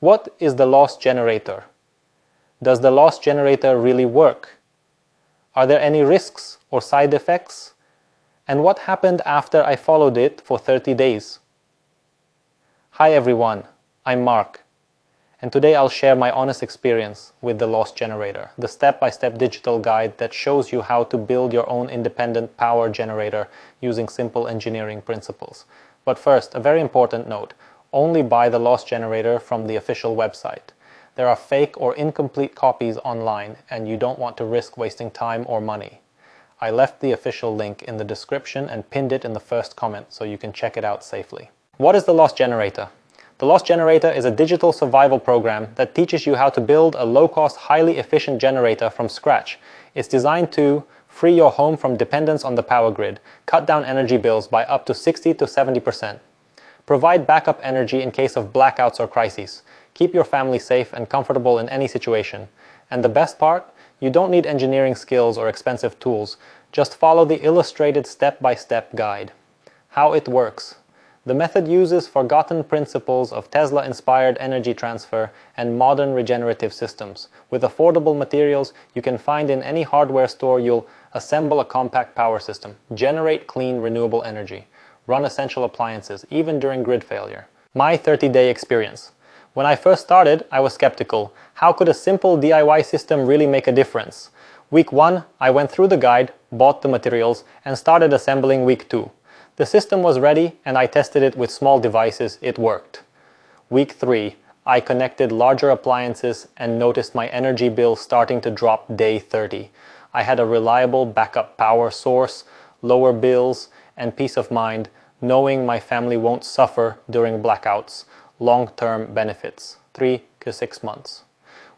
What is the lost generator? Does the lost generator really work? Are there any risks or side effects? And what happened after I followed it for 30 days? Hi everyone, I'm Mark, and today I'll share my honest experience with the Lost Generator, the step-by-step digital guide that shows you how to build your own independent power generator using simple engineering principles. But first, a very important note, only buy the Lost Generator from the official website. There are fake or incomplete copies online, and you don't want to risk wasting time or money. I left the official link in the description and pinned it in the first comment so you can check it out safely. What is the Lost Generator? The Lost Generator is a digital survival program that teaches you how to build a low-cost, highly efficient generator from scratch. It's designed to free your home from dependence on the power grid, cut down energy bills by up to 60% to 70%, provide backup energy in case of blackouts or crises, keep your family safe and comfortable in any situation, and the best part? You don't need engineering skills or expensive tools, just follow the illustrated step-by-step guide. How it works. The method uses forgotten principles of Tesla-inspired energy transfer and modern regenerative systems. With affordable materials you can find in any hardware store, you'll assemble a compact power system, generate clean renewable energy, run essential appliances, even during grid failure. My 30-day experience. When I first started, I was skeptical. How could a simple DIY system really make a difference? Week 1, I went through the guide, bought the materials, and started assembling week 2. The system was ready and I tested it with small devices. It worked. Week 3, I connected larger appliances and noticed my energy bill starting to drop day 30. I had a reliable backup power source, lower bills, and peace of mind knowing my family won't suffer during blackouts. Long-term benefits, 3 to 6 months.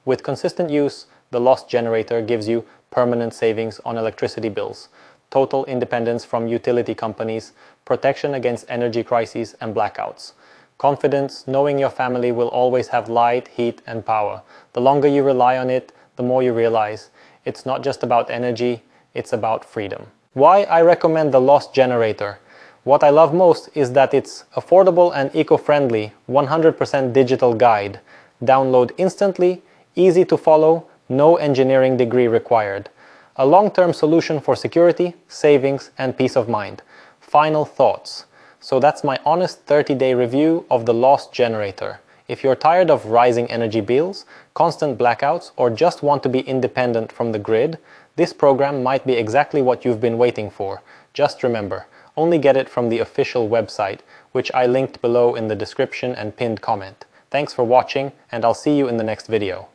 With consistent use, the Lost Generator gives you permanent savings on electricity bills, total independence from utility companies, protection against energy crises and blackouts, confidence knowing your family will always have light, heat and power. The longer you rely on it, the more you realize it's not just about energy, it's about freedom. Why I recommend the Lost Generator? What I love most is that it's affordable and eco-friendly, 100% digital guide. Download instantly, easy to follow, no engineering degree required. A long-term solution for security, savings, and peace of mind. Final thoughts. So that's my honest 30-day review of the Lost Generator. If you're tired of rising energy bills, constant blackouts, or just want to be independent from the grid, this program might be exactly what you've been waiting for. Just remember, only get it from the official website, which I linked below in the description and pinned comment. Thanks for watching, and I'll see you in the next video.